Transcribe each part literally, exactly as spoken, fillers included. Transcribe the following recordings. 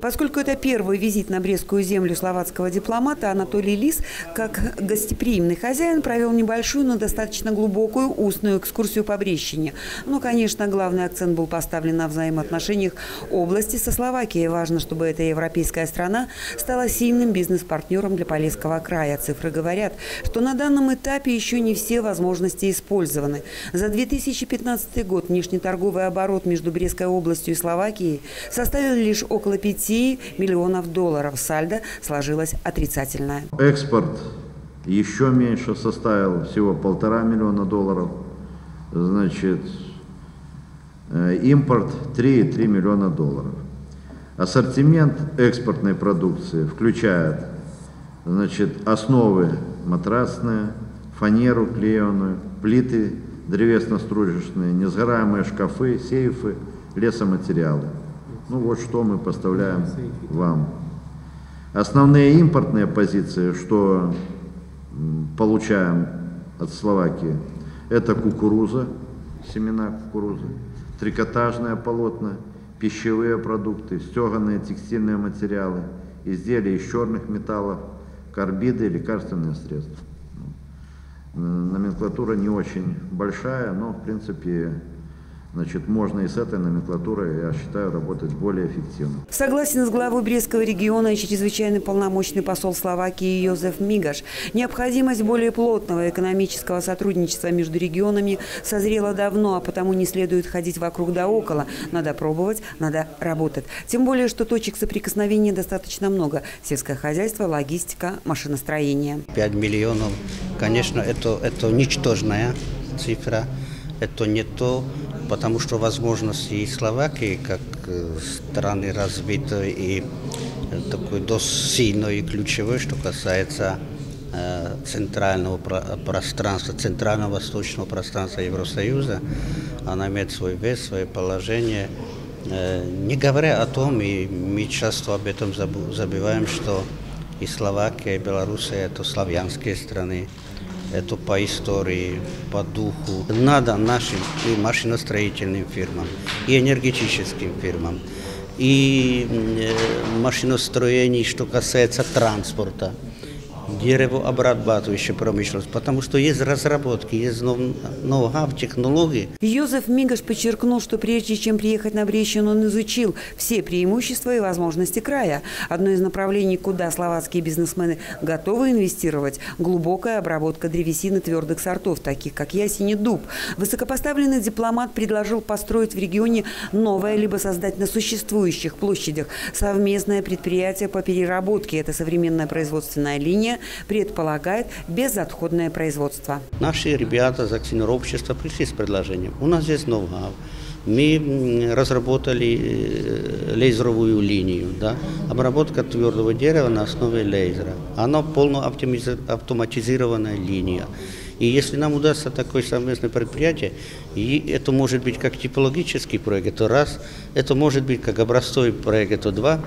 Поскольку это первый визит на брестскую землю словацкого дипломата, Анатолий Лис, как гостеприимный хозяин, провел небольшую, но достаточно глубокую устную экскурсию по Брестчине. Но, конечно, главный акцент был поставлен на взаимоотношениях области со Словакией. Важно, чтобы эта европейская страна стала сильным бизнес-партнером для Полесского края. Цифры говорят, что на данном этапе еще не все возможности использованы. За две тысячи пятнадцатый год внешний торговый оборот между Брестской областью и Словакией составил лишь около пяти миллионов долларов. Сальдо сложилось отрицательное. Экспорт еще меньше, составил всего полтора миллиона долларов. Значит, импорт три и три миллиона долларов. Ассортимент экспортной продукции включает, значит, основы матрасные, фанеру клееную, плиты древесно-стружечные, несгораемые шкафы, сейфы, лесоматериалы. Ну вот что мы поставляем вам. Основные импортные позиции, что получаем от Словакии, это кукуруза, семена кукурузы, трикотажное полотно, пищевые продукты, стеганые текстильные материалы, изделия из черных металлов, карбиды, лекарственные средства. Номенклатура не очень большая, но в принципе... Значит, можно и с этой номенклатурой, я считаю, работать более эффективно. Согласен с главой Брестского региона и чрезвычайный полномочный посол Словакии Йозеф Мигаш. Необходимость более плотного экономического сотрудничества между регионами созрела давно, а потому не следует ходить вокруг да около. Надо пробовать, надо работать. Тем более, что точек соприкосновения достаточно много. Сельское хозяйство, логистика, машиностроение. пять миллионов, конечно, это, это ничтожная цифра. Это не то, потому что возможности и Словакии, как страны развитой и такой досильной и ключевой, что касается центрального пространства, центрально-восточного пространства Евросоюза, она имеет свой вес, свое положение. Не говоря о том, и мы часто об этом забываем, что и Словакия, и Белоруссия – это славянские страны. Это по истории, по духу. Надо нашим и машиностроительным фирмам, и энергетическим фирмам, и машиностроений, что касается транспорта, деревообрабатывающей промышленности, потому что есть разработки, есть ноу-хау, технологии. Йозеф Мигаш подчеркнул, что прежде чем приехать на Брестчину, он изучил все преимущества и возможности края. Одно из направлений, куда словацкие бизнесмены готовы инвестировать – глубокая обработка древесины твердых сортов, таких как ясень и дуб. Высокопоставленный дипломат предложил построить в регионе новое, либо создать на существующих площадях совместное предприятие по переработке. Это современная производственная линия, предполагает безотходное производство. Наши ребята из Аксенор общества пришли с предложением. У нас здесь ноу-хау. Мы разработали лазеровую линию, да? Обработка твердого дерева на основе лазера. Она полноавтоматизированная линия. И если нам удастся такое совместное предприятие, и это может быть как типологический проект, это раз, это может быть как образцовый проект, это два,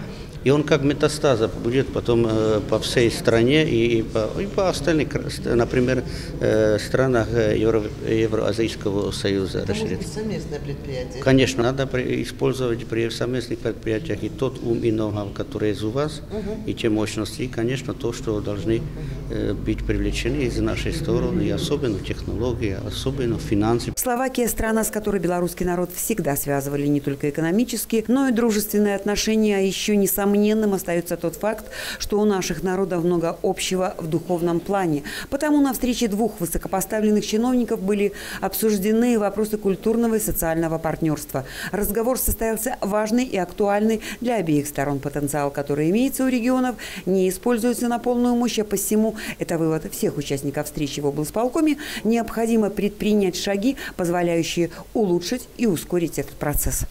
и он как метастаза будет потом э, по всей стране и, и, по, и по остальных, например, э, странах Евро, Евроазийского союза расшириться. Совместное предприятие. Конечно, надо при, использовать при совместных предприятиях и тот ум и ноу-хау, который из у вас, угу. И те мощности, и, конечно, то, что должны э, быть привлечены из нашей стороны, и особенно в технологии, особенно в финансах. Словакия – страна, с которой белорусский народ всегда связывали не только экономические, но и дружественные отношения, а еще не самые. Несомненным остается тот факт, что у наших народов много общего в духовном плане. Потому на встрече двух высокопоставленных чиновников были обсуждены вопросы культурного и социального партнерства. Разговор состоялся важный и актуальный для обеих сторон. Потенциал, который имеется у регионов, не используется на полную мощь, а посему, это вывод всех участников встречи в облисполкоме, необходимо предпринять шаги, позволяющие улучшить и ускорить этот процесс.